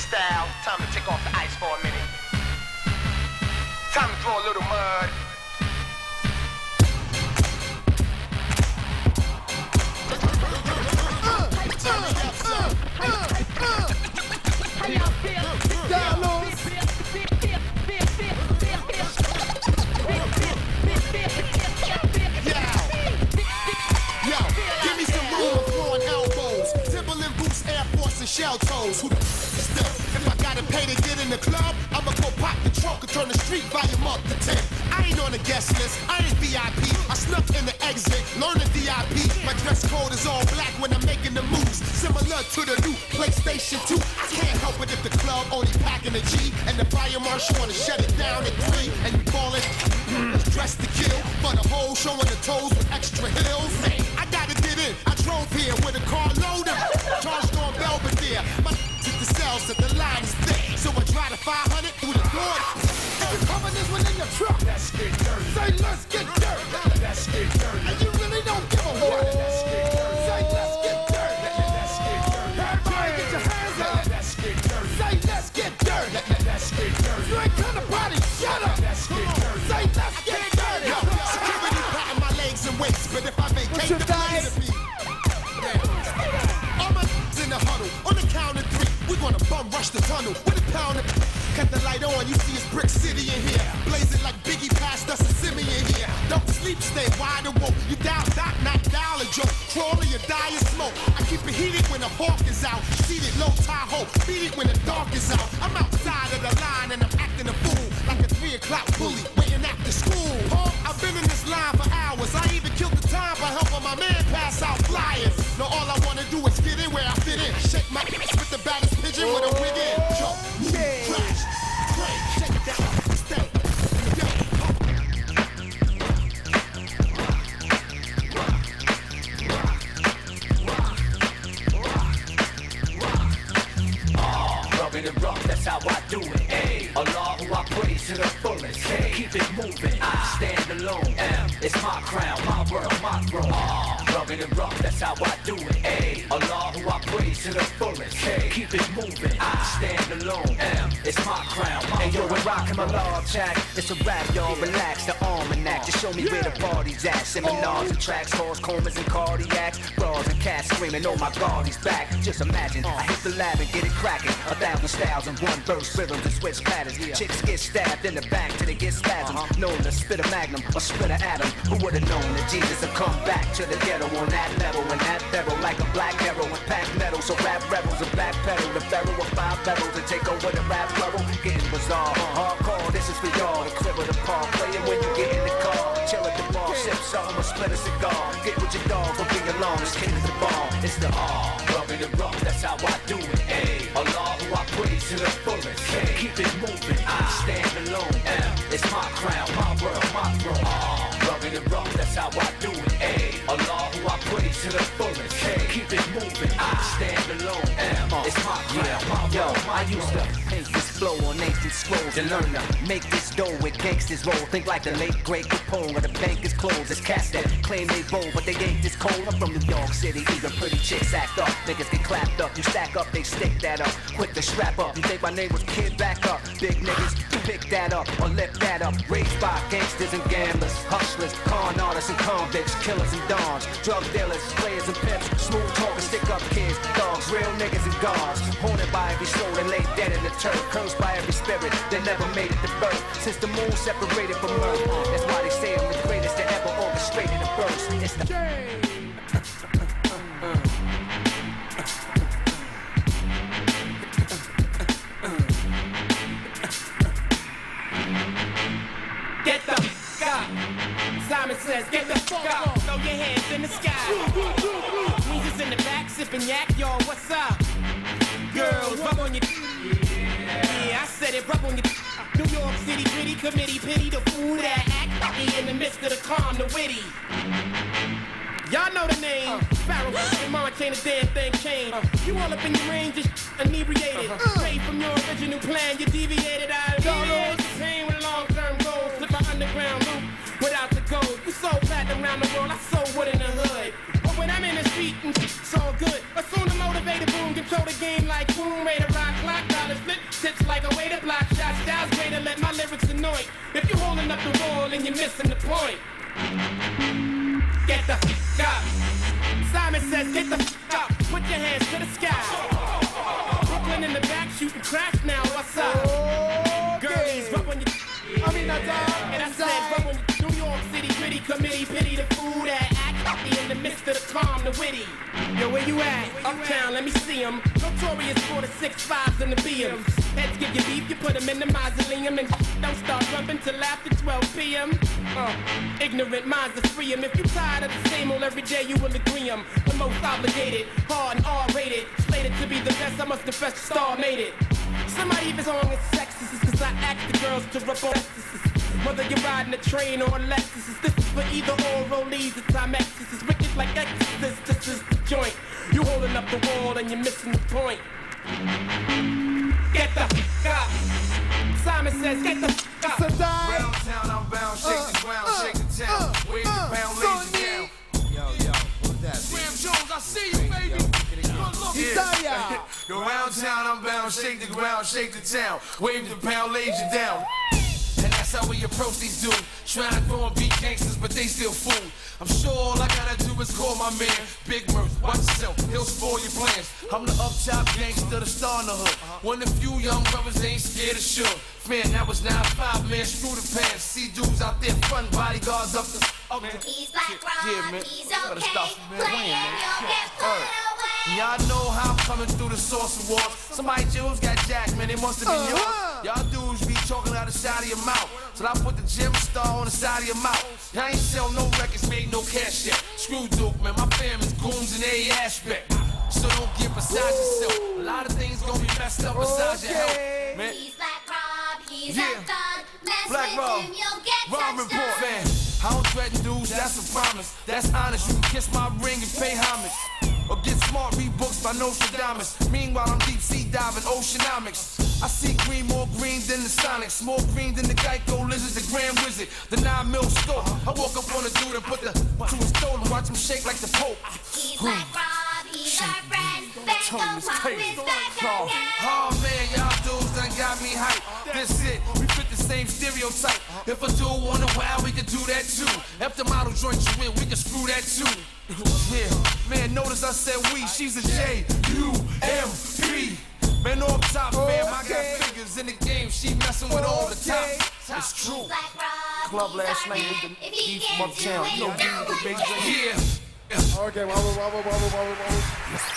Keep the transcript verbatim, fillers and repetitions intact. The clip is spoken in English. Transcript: style. Time to take off the ice for a minute. Time to throw a little mud. Shell toes, who the still? If I gotta pay to get in the club, I'ma go pop the trunk and turn the street volume up to ten. I ain't on the guest list, I ain't V I P. I snuck in the exit, learn the V I P. My dress code is all black when I'm making the moves, similar to the new PlayStation two. I can't help it if the club only packing a G, and the fire marshal wanna shut it down at three, and you call it dress to kill for the whole showing the toes with extra heels. Hey, I gotta get in. I drove here with a car loader. My to the cells that the line is thick, so I try to five hundred through the door. If you're coming this one in your truck, let's get dirty. Say let's get dirty. Let's get dirty. And you really don't give a what. Let's get dirty. Say let's get dirty. Let's get dirty. Everybody get your hands up. Let's get dirty. Say let's get dirty. Let's get dirty. You ain't gonna party. Shut up. Let's get dirty. Say let's get dirty. Yo, security patting my legs and waist, but if I vacate the place to be. Rush the tunnel with a pound of cut the light on, you see it's Brick City in here. Blazing like Biggie passed us and Simi in here. Don't sleep, stay wide awoke. You dial dot, not dial a joke. Crawling, you die in smoke. I keep it heated when the hawk is out. Seated, low tie hope. Beat it when the dark is out. I'm outside of the line and I'm acting a fool. Like a three o'clock bully waiting after school. Paul, I've been in this line for hours. I even killed the time by helping my man pass out flyers. Now all I wanna do is get in where I fit in. Shake my ass with the baddest pigeon with a wig in. Jump, move, crash, crank, shake it down, stay. Oh, rub it and rock, that's how I do it. Hey, Allah who I praise to the fullest. Hey, keep it moving, I stand alone. M, it's my crown, my world, my throne. Oh, rub it and rock, that's how I do it. Ay, Allah who I praise to the fullest. Hey, keep it moving, I stand alone. M, it's my crown. And yo, we're rocking my love track. It's a rap, y'all. Relax the almanac. Just show me where the party's at. Seminars and tracks, horse comas and cardiacs, bras and cats screaming, oh my God, he's back. Just imagine, I hit the lab and get it cracking. A thousand styles in one verse, rhythms and switch patterns. Chicks get stabbed in the back till they get spasms. Known to spit a magnum or split an atom. Who would have known that Jesus would come back to the ghetto on that level and that feral like a black arrow and pack metal. So rap rebels and backpedal the pharaoh with five barrels and take over the rap level. Getting bizarre, hardcore. This is for y'all. The crib of the park, playing when you get in the car, chill at the bar, sip something or split a cigar. Get with your dog, don't be alone. This kid is the ball. It's the R, rub it and rock. That's how I do it. A, Allah who I praise to the fullest. K, keep it moving. I stand alone. M, it's my crown, my world, my throne. R, rub it and rock. That's how I do it. A, Allah. I praise to the fullest. Hey, keep it moving. I stand alone. M, it's my crown. My yo, world, my I used to paint this flow on ancient scrolls and learn to make this dough with gangsters roll. Think like the late great Capone or the bank is closed. There's cats that claim they bowl, but they ain't this cold. I'm from New York City. Even pretty chicks act up. Niggas get clapped up. You stack up, they stick that up. Quick to strap up. You think my name was Kid? Back up. Big niggas, pick that up or lift that up. Raised by gangsters and gamblers, hustlers, con artists and convicts, killers and dons. Drug dealers, players and pimps, smooth talkers, stick-up kids, dogs, real niggas and guards. Haunted by every soul and laid dead in the turf. Cursed by every spirit that never made it to birth. Since the moon separated from earth, that's why they say I'm the greatest that ever orchestrated a burst. It's the game. Get the fuck out. Simon says, get the fuck out. Throw your hands in the sky. Weezers in the back, sipping yak, y'all, what's up? Girls, rub on your yeah, I said it, rub on your New York City gritty committee, pity the fool that act. He in the midst of the calm, the witty. Y'all know the name. Uh, Pharaoh, Simon, chain the damn thing, chain. Uh, you all up in your range, just inebriated. Uh, Straight from your original plan, you deviated. I all the pain with long-term goals. Flip my underground loop without the gold. You sold platinum around the world, I sold wood in the hood. But when I'm in the street, it's all good. Assume the motivated boom, control the game like boom, rate a rock, clock, dollars, tips like a way to block shots, styles way to let my lyrics annoy. If you holding up the wall and you're missing the point, get the f*** up. Simon says get the f*** up, put your hands to the sky. Brooklyn in the back shooting crash now, what's up? Okay. Girlies, rub on your yeah. I mean I died. And I said rub on your New York City gritty committee, pity the fool that act in the midst of the calm, the witty. Yo, where you at? Uptown, let me see em. Notorious for the six fives and the B Ms. Heads give you beef, you put them in the mausoleum. And don't start jumping till after twelve p m Uh, ignorant minds are free em. If you tired of the same old every day, you will agree em. The most obligated, hard and R-rated. Slated to be the best, I must confess the star made it. Somebody even on with sexist, cause I asked the girls to rub on sexist. Whether you're riding a train or a Lexus, this is for either or rollies, it's Timexes. It's wicked like Exorcist, this is the joint. You holding up the wall and you're missing the point. Get the f*** up. Simon says get the f*** up. Round town, I'm bound, shake uh, this round, uh, shake the town. Uh, Wave uh, the pound, lazy down. Yo, yo, what's that? Graham Jones, I see you, baby. Yeah. Yo, round town, I'm bound, shake the ground, shake the town. Wave the pound, lazy down. That's how we approach these dudes. Trying to go and beat gangsters, but they still fool. I'm sure all I gotta do is call my man Big Murph, watch yourself, he'll spoil your plans. I'm the up-top gangster, the star in the hood. One of the few young brothers ain't scared of sure. Man, that was nine five, man, screw the pants. See dudes out there fun, bodyguards up the... Up man. He's like Ron, yeah, man. He's okay, stop, man. Playing, man. You'll get put away. Y'all know how I'm coming through the Source Awards. Somebody Jews got jacked, man, it must have been uh-huh. yours. Y'all dudes be talking out the side of your mouth. So I put the gym star on the side of your mouth. I ain't sell no records, made no cash yet. Screw Duke, man, my family's goons in every aspect. So don't get beside Woo. yourself. A lot of things gonna be messed up beside okay. your help, man. He's like Rob, he's yeah. a thug. Mess Black with Rob. him, you'll get Rob touched Report, up. Man. I don't threaten dudes, that's a promise. That's honest, you can kiss my ring and pay homage. Or get smart, read books by Nostradamus. Meanwhile, I'm deep sea diving, oceanomics. I see green, more green than the Sonics. More green than the Geico Lizards, the Grand Wizard, the nine mil store. I walk up on a dude and put the to his throat and watch him shake like the Pope. He's like Rob, he's our friend. Back up, pop his back again. Oh man, y'all dudes done got me hyped. This it, we fit the same stereotype. If a dude wanna wild, we can do that too. After model joint you in, we can screw that too. Yeah, man, notice I said we, she's a J U M P. Man, off top, man, I got figures in the game, she messing with all the top. It's true. Club last night with the beef from uptown. Yeah. Okay, wobble, wobble, wobble, wobble, wobble.